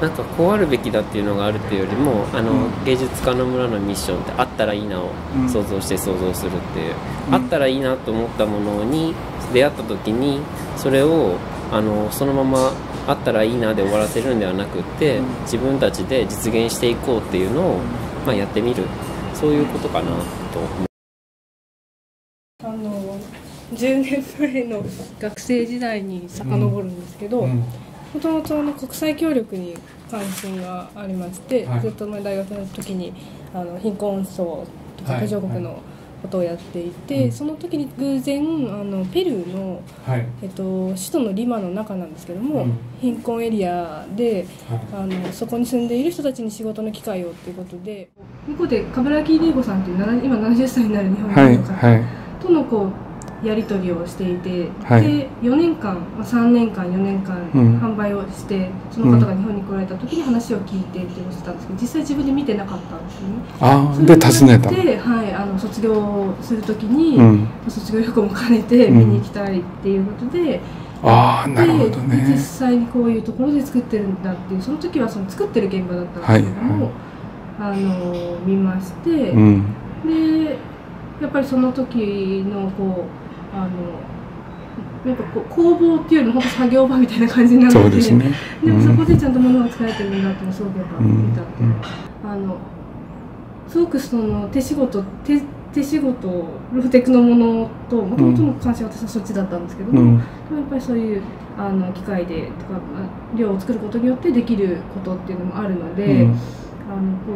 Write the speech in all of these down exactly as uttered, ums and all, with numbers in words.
なんかこうあるべきだっていうのがあるっていうよりも、あの、うん、芸術家の村のミッションってあったらいいなを想像して想像するっていう、うん、あったらいいなと思ったものに出会った時にそれをあのそのままあったらいいなで終わらせるんではなくって、うん、自分たちで実現していこうっていうのを、まあ、やってみる、そういうことかなと。あのじゅうねんまえの学生時代に遡るんですけど、もともと国際協力に関心がありまして、はい、ずっと大学の時にあの貧困層とか途上国のことをやっていて、はいはい、その時に偶然あのペルーの、はいえっと、首都のリマの中なんですけども、うん、貧困エリアで、はい、あのそこに住んでいる人たちに仕事の機会をということで、向こうで冠城玲子さんという今ななじゅっさいになる日本人の方、はいはいとのこうやり取りをしていて、はい、でよねんかん、まあ、さんねんかんよねんかん販売をして、うん、その方が日本に来られた時に話を聞いてっておっしゃったんですけど、実際自分で見てなかったんですよね。あで訪ねたで、はい、あの卒業する時に、うん、卒業旅行も兼ねて見に行きたいっていうことで、ああなるほどね。実際にこういうところで作ってるんだっていう、その時はその作ってる現場だったんですけども、はいはい、あの見まして、うん、でやっぱりその時のこうあのやっぱこう工房っていうよりも作業場みたいな感じになってて、そうですね、でもそこでちゃんと物が作られてるんだってもすごくやっぱ見たって、あのすごくその手仕事 手, 手仕事ローテクのものともともとの関心は私はそっちだったんですけども、うん、でもやっぱりそういうあの機械でとか量を作ることによってできることっていうのもあるので、うん、あのこ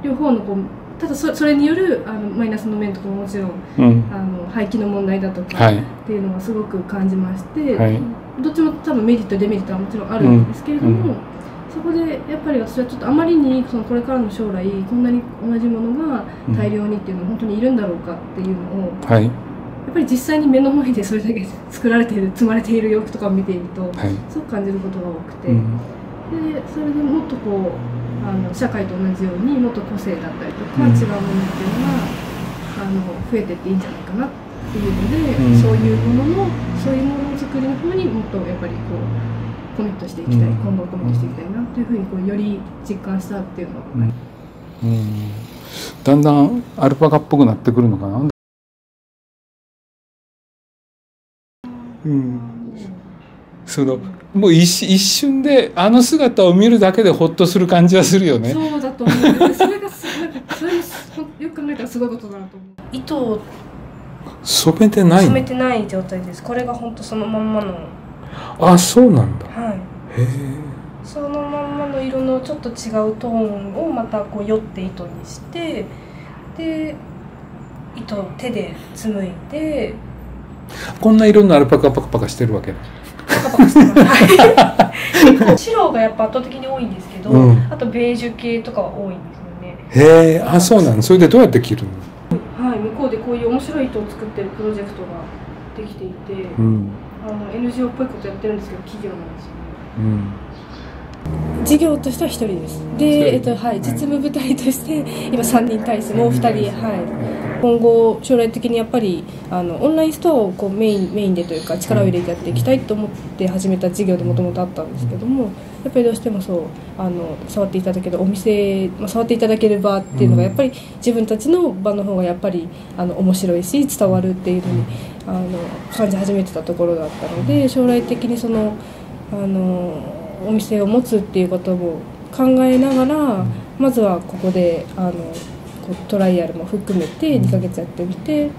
う両方のこうただ そ, それによるあのマイナスの面とかももちろん、うん、あの廃棄の問題だとかっていうのがすごく感じまして、はい、どっちも多分メリットデメリットはもちろんあるんですけれども、うん、そこでやっぱり私はちょっとあまりにそのこれからの将来こんなに同じものが大量にっていうのは本当にいるんだろうかっていうのを、うんはい、やっぱり実際に目の前でそれだけ作られている積まれている洋服とかを見ていると、はい、すごく感じることが多くて、うん、でそれでもっとこうあの社会と同じようにもっと個性だったりとか、うん、違うものっていうのがあの増えてっていいんじゃないかなっていうので、うん、そういうもののそういうものづくりの方にもっとやっぱりこうコミットしていきたい、うん、今後コミットしていきたいなっていうふうにこうより実感したっていうのは、うんうん、だんだんアルパカっぽくなってくるのかな。うんそのもう 一, 一瞬であの姿を見るだけでほっとする感じはするよね。そうだと思う。それがすそれよく考えたらすごいことだなと思う。糸を染めてない。染めてない状態です。これが本当そのまんまの。あ、そうなんだ。はい。へえ。そのまんまの色のちょっと違うトーンをまたこうよって糸にして、で糸を手で紡いで。こんな色のアルパカパカパカしてるわけだ。白がやっぱ圧倒的に多いんですけど、うん、あとベージュ系とかは多いんですよね。へえ、あ、そうなの。それでどうやって着るの？はい、向こうでこういう面白い糸を作ってるプロジェクトができていて、うん、あの エヌジーオー っぽいことやってるんですけど企業なんですよね。うん、事業としてはひとりです。で、えっとはい、実務部隊として今さんにん体制、もうふたり、はい。今後将来的にやっぱりあのオンラインストアをこうメインメインでというか力を入れてやっていきたいと思って始めた事業でもともとあったんですけども、やっぱりどうしてもそうあの触っていただけるお店、まあ、触っていただける場っていうのがやっぱり自分たちの場の方がやっぱりあの面白いし伝わるっていうのにあの感じ始めてたところだったので、将来的にそのあのお店を持つっていうことも考えながら、まずはここであのトライアルも含めてにかげつやってみて。